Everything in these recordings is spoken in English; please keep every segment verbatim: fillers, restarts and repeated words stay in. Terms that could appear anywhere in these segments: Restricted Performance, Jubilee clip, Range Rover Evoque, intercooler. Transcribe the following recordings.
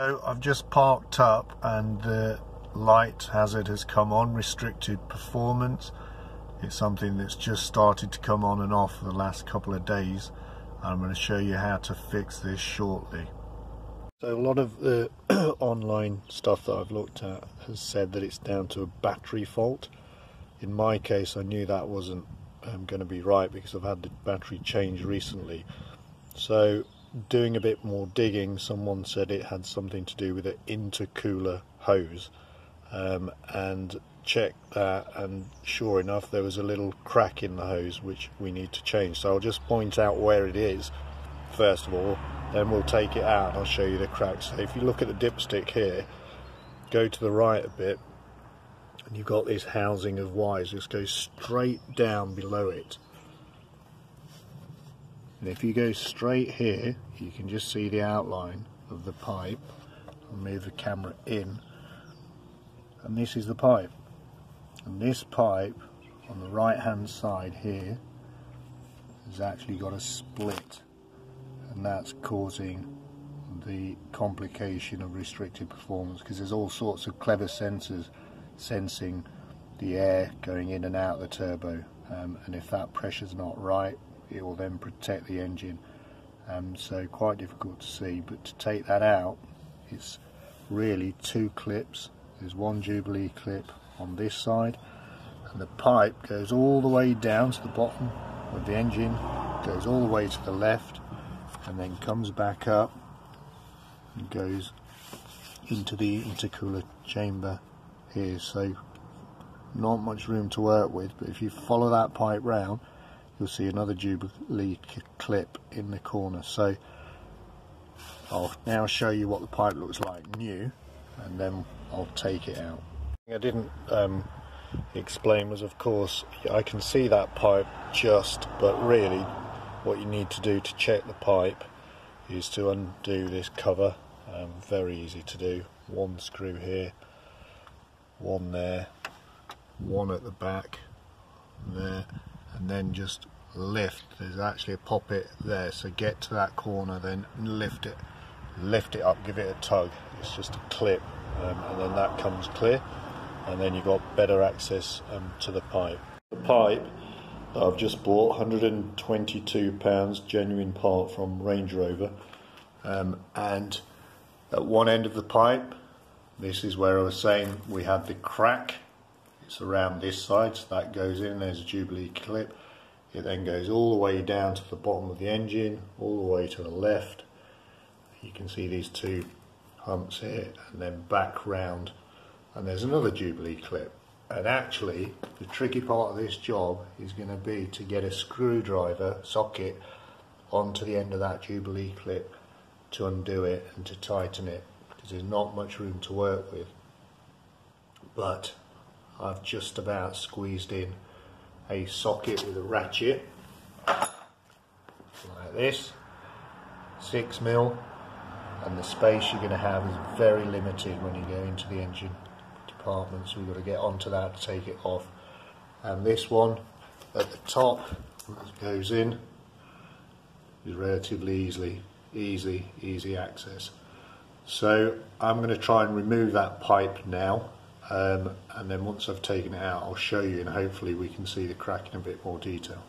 So I've just parked up and the light hazard has come on, restricted performance. It's something that's just started to come on and off for the last couple of days. I'm going to show you how to fix this shortly. So a lot of the online stuff that I've looked at has said that it's down to a battery fault. In my case, I knew that wasn't um, going to be right because I've had the battery changed recently. So doing a bit more digging, someone said it had something to do with an intercooler hose, um, and checked that, and sure enough there was a little crack in the hose which we need to change. So I'll just point out where it is first of all, then we'll take it out and I'll show you the crack. So if you look at the dipstick here, go to the right a bit and you've got this housing of wires. Just go straight down below it. And if you go straight here, you can just see the outline of the pipe. I'll move the camera in. And this is the pipe. And this pipe, on the right-hand side here, has actually got a split. And that's causing the complication of restricted performance, because there's all sorts of clever sensors sensing the air going in and out of the turbo. Um, and if that pressure's not right, it will then protect the engine, um, so quite difficult to see. But to take that out, it's really two clips. There's one Jubilee clip on this side, and the pipe goes all the way down to the bottom of the engine, goes all the way to the left, and then comes back up and goes into the intercooler chamber here. So not much room to work with, but if you follow that pipe round, you'll see another Jubilee clip in the corner. So I'll now show you what the pipe looks like new, and then I'll take it out. I didn't um, explain was, of course, I can see that pipe just, but really what you need to do to check the pipe is to undo this cover. Um, very easy to do. One screw here, one there, one at the back, there, and then just lift. There's actually a poppet there, so get to that corner, then lift it lift it up, give it a tug. It's just a clip, um, and then that comes clear, and then you've got better access um, to the pipe. The pipe that I've just bought, one hundred and twenty-two pounds, genuine part from Range Rover, um, and at one end of the pipe, this is where I was saying we had the crack. It's around this side, so that goes in, there's a Jubilee clip. It then goes all the way down to the bottom of the engine, all the way to the left. You can see these two humps here, and then back round, and there's another Jubilee clip. And actually, the tricky part of this job is going to be to get a screwdriver socket onto the end of that Jubilee clip to undo it and to tighten it, because there's not much room to work with. But I've just about squeezed in a socket with a ratchet like this, six mil, and the space you're going to have is very limited when you go into the engine department, so we've got to get onto that to take it off. And this one at the top that goes in is relatively easily, easy, easy access. So I'm going to try and remove that pipe now. Um, and then once I've taken it out, I'll show you, and hopefully we can see the crack in a bit more detail.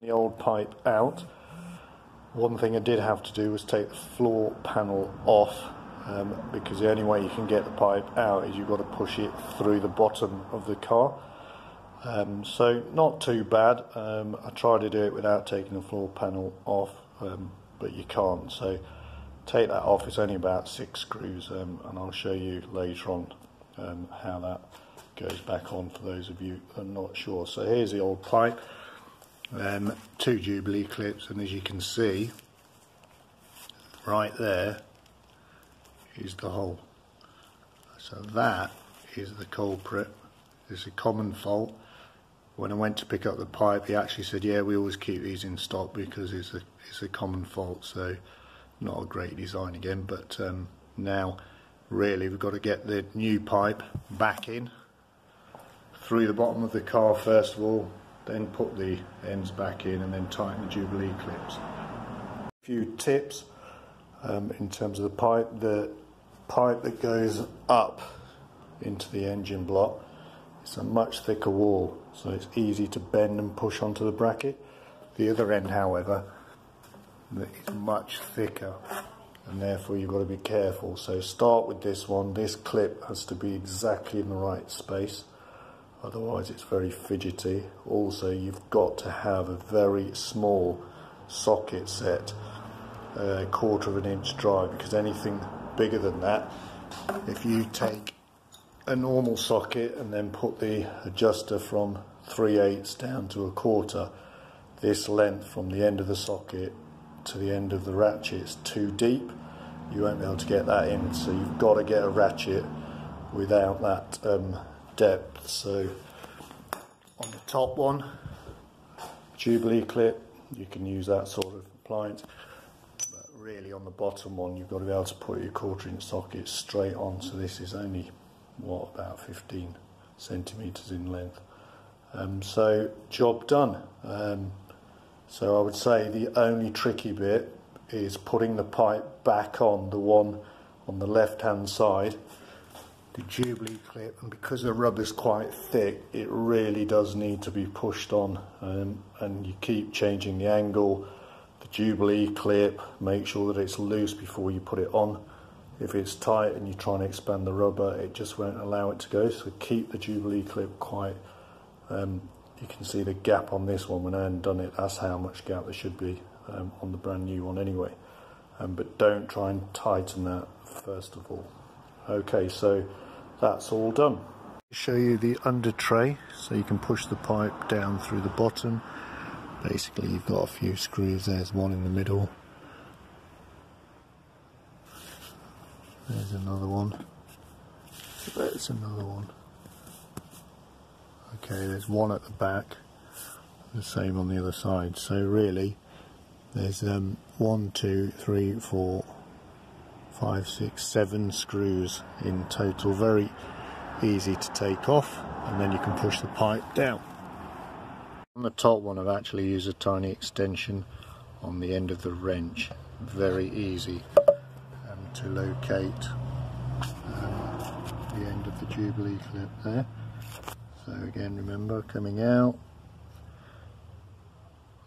The old pipe out. One thing I did have to do was take the floor panel off, um, because the only way you can get the pipe out is you've got to push it through the bottom of the car. Um, so not too bad. um, I tried to do it without taking the floor panel off, um, but you can't. So take that off. It's only about six screws, um, and I'll show you later on um, how that goes back on for those of you who are not sure. So here's the old pipe, um, two Jubilee clips, and as you can see right there is the hole. So that is the culprit. It's a common fault. When I went to pick up the pipe, he actually said, yeah, we always keep these in stock because it's a, it's a common fault. So not a great design again, but um, now really we've got to get the new pipe back in through the bottom of the car first of all, then put the ends back in, and then tighten the Jubilee clips. A few tips. um, in terms of the pipe, the pipe that goes up into the engine block. It's a much thicker wall, so it's easy to bend and push onto the bracket. The other end, however, is much thicker, and therefore you've got to be careful. So start with this one. This clip has to be exactly in the right space, otherwise it's very fidgety. Also, you've got to have a very small socket set, a quarter of an inch dry, because anything bigger than that, if you take a normal socket and then put the adjuster from three eighths down to a quarter, this length from the end of the socket to the end of the ratchet is too deep. You won't be able to get that in, so you've got to get a ratchet without that um, depth. So on the top one, Jubilee clip, you can use that sort of appliance, but really on the bottom one you've got to be able to put your quarter inch socket straight on. So this is only, what, about fifteen centimetres in length. Um, so job done. Um, so I would say the only tricky bit is putting the pipe back on, the one on the left hand side, the Jubilee clip, and because the rubber's quite thick, it really does need to be pushed on, um, and you keep changing the angle, the Jubilee clip, make sure that it's loose before you put it on. If it's tight and you're trying to expand the rubber, it just won't allow it to go, so keep the Jubilee clip quite, um, you can see the gap on this one. When I hadn't done it, that's how much gap there should be um, on the brand new one anyway, um, but don't try and tighten that first of all. Okay, so that's all done. Show you the under tray, so you can push the pipe down through the bottom. Basically you've got a few screws, there's one in the middle, there's another one, there's another one. Okay, there's one at the back, the same on the other side. So really there's um, one, two, three, four, five, six, seven screws in total. Very easy to take off, and then you can push the pipe down. On the top one I've actually used a tiny extension on the end of the wrench. Very easy um, to locate um, the end of the Jubilee clip there. So again, remember, coming out,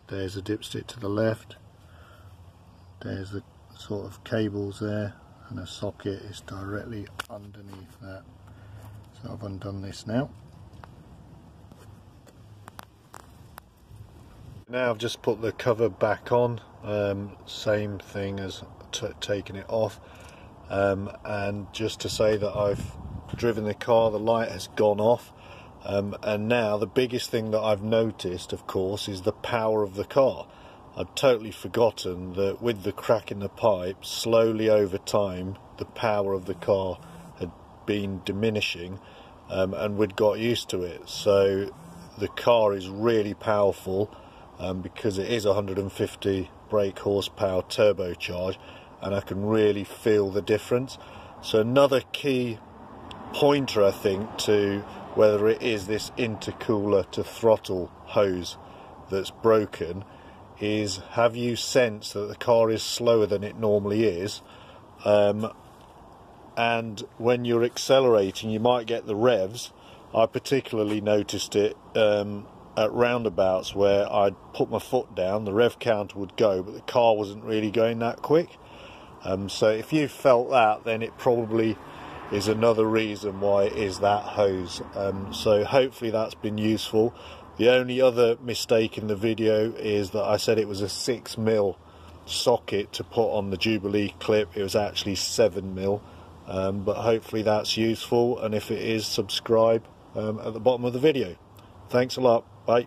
there's a dipstick to the left, there's the sort of cables there, and the socket is directly underneath that. So I've undone this now. Now I've just put the cover back on, um, same thing as t taking it off, um, and just to say that I've driven the car, the light has gone off. Um, and now the biggest thing that I've noticed, of course, is the power of the car. I'd totally forgotten that with the crack in the pipe, slowly over time the power of the car had been diminishing, um, and we'd got used to it. So the car is really powerful, um, because it is one hundred and fifty brake horsepower turbocharged, and I can really feel the difference. So another key pointer, I think, to whether it is this intercooler to throttle hose that's broken is, have you sensed that the car is slower than it normally is, um, and when you're accelerating you might get the revs. I particularly noticed it um, at roundabouts where I'd put my foot down, the rev counter would go, but the car wasn't really going that quick. Um, so if you felt that, then it probably is another reason why it is that hose. Um, so hopefully that's been useful. The only other mistake in the video is that I said it was a six mil socket to put on the Jubilee clip. It was actually seven mil, um, but hopefully that's useful, and if it is, subscribe um, at the bottom of the video. Thanks a lot, bye.